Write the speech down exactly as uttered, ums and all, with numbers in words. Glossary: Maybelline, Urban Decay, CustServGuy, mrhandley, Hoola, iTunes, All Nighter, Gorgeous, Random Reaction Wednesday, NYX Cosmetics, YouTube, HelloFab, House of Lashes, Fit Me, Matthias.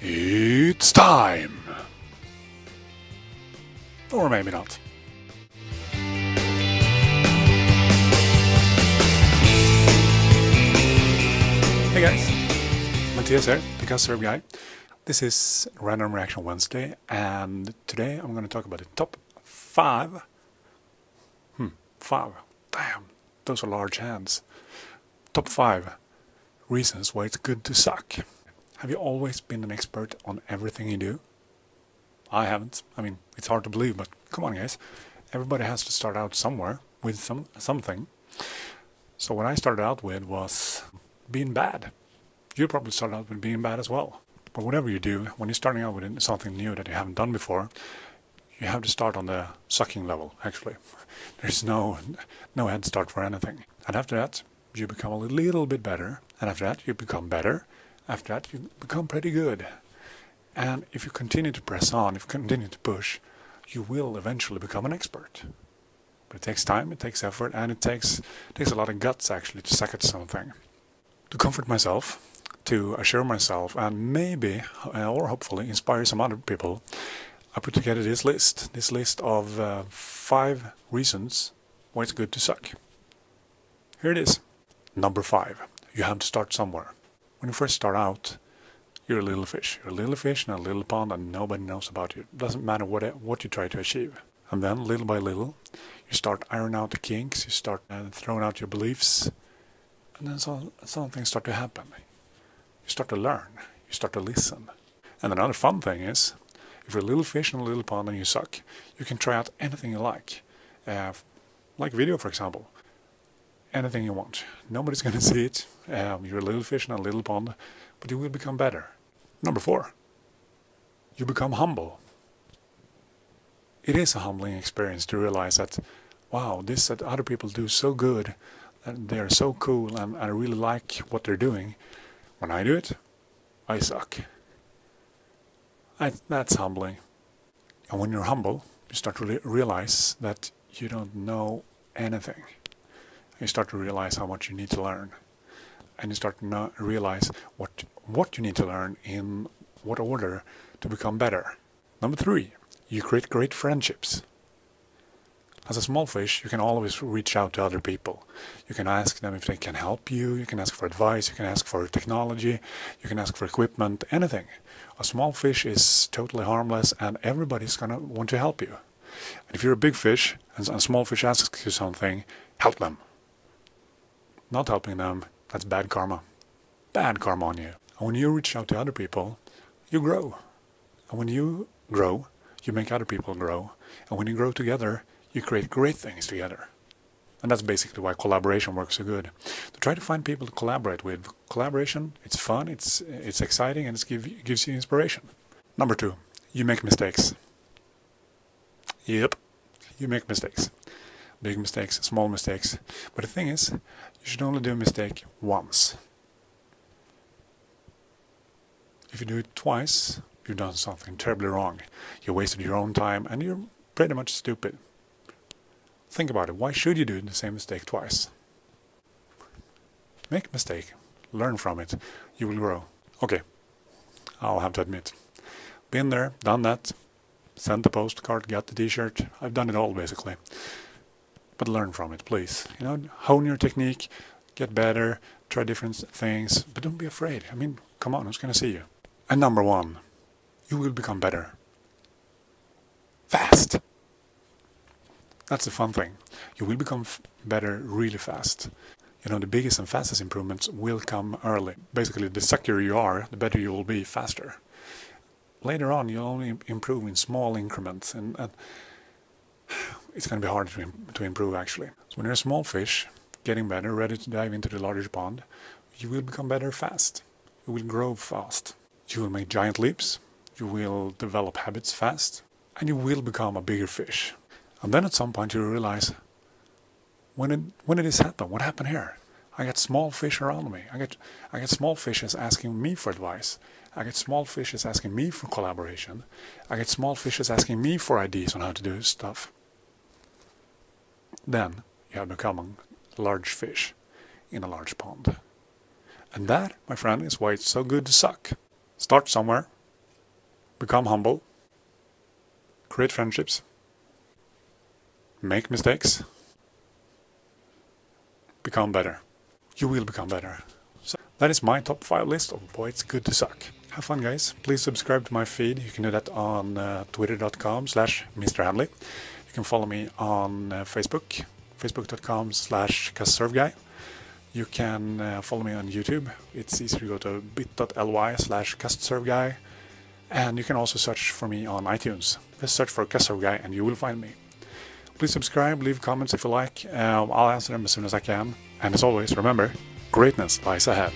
It's time! Or maybe not. Hey guys, Matthias here, the CustServGuy. This is Random Reaction Wednesday, and today I'm going to talk about the top five. Hmm, five. Damn, those are large hands. Top five reasons why it's good to suck. Have you always been an expert on everything you do? I haven't. I mean, it's hard to believe, but come on, guys. Everybody has to start out somewhere with some something. So what I started out with was being bad. You probably started out with being bad as well. But whatever you do, when you're starting out with something new that you haven't done before, you have to start on the sucking level, actually. There's no no head start for anything. And after that, you become a little bit better. And after that, you become better. After that, you become pretty good. And if you continue to press on, if you continue to push, you will eventually become an expert. But it takes time, it takes effort, and it takes, it takes a lot of guts, actually, to suck at something. To comfort myself, to assure myself, and maybe, or hopefully, inspire some other people, I put together this list. This list of uh, five reasons why it's good to suck. Here it is. Number five. You have to start somewhere. When you first start out, you're a little fish. You're a little fish in a little pond and nobody knows about you. It doesn't matter what what you try to achieve. And then, little by little, you start ironing out the kinks, you start uh, throwing out your beliefs, and then so, some things start to happen. You start to learn. You start to listen. And another fun thing is, if you're a little fish in a little pond and you suck, you can try out anything you like. Uh, like video, for example. Anything you want. Nobody's going to see it. Um, you're a little fish in a little pond, but you will become better. Number four, you become humble. It is a humbling experience to realize that, wow, this that other people do so good, and they're so cool, and I really like what they're doing. When I do it, I suck. I, that's humbling. And when you're humble, you start to re- realize that you don't know anything. You start to realize how much you need to learn. And you start to know, realize what what you need to learn in what order to become better. Number three, you create great friendships. As a small fish, you can always reach out to other people. You can ask them if they can help you. You can ask for advice. You can ask for technology. You can ask for equipment, anything. A small fish is totally harmless and everybody's going to want to help you. And if you're a big fish and a small fish asks you something, help them. Not helping them, that's bad karma. Bad karma on you. And when you reach out to other people, you grow. And when you grow, you make other people grow. And when you grow together, you create great things together. And that's basically why collaboration works so good. To try to find people to collaborate with. Collaboration, it's fun, it's it's exciting, and it's give, it gives you inspiration. Number two, you make mistakes. Yep, you make mistakes. Big mistakes, small mistakes. But the thing is, you should only do a mistake once. If you do it twice, you've done something terribly wrong. You wasted your own time and you're pretty much stupid. Think about it. Why should you do the same mistake twice? Make a mistake. Learn from it. You will grow. Okay, I'll have to admit. Been there, done that. Sent the postcard, got the t-shirt. I've done it all, basically. But learn from it, please. You know, hone your technique, get better, try different things, but don't be afraid. I mean, come on, who's going to see you? And number one, you will become better. Fast. That's the fun thing. You will become f- better really fast. You know, the biggest and fastest improvements will come early. Basically, the suckier you are, the better you will be faster. Later on, you'll only improve in small increments, and uh, it's going to be hard to, to improve, actually. So when you're a small fish, getting better, ready to dive into the larger pond, you will become better fast. You will grow fast. You will make giant leaps. You will develop habits fast. And you will become a bigger fish. And then at some point you realize, when did, when did this happen? What happened here? I got small fish around me. I got, I got small fishes asking me for advice. I get small fishes asking me for collaboration. I get small fishes asking me for ideas on how to do stuff. Then you have become a large fish in a large pond. And that, my friend, is why it's so good to suck. Start somewhere, Become humble. Create friendships. Make mistakes. Become better. You will become better. So that is my top five list of why it's good to suck. Have fun, guys. Please subscribe to my feed. You can do that on uh, twitter dot com slash mrhandley. You can follow me on uh, Facebook. facebook dot com slash CustServGuy. You can uh, follow me on YouTube. It's easy to go to bit dot l y slash CustServGuy. And you can also search for me on iTunes. Just search for CustServGuy and you will find me. Please subscribe, leave comments if you like. Um, I'll answer them as soon as I can. And as always, remember, greatness lies ahead.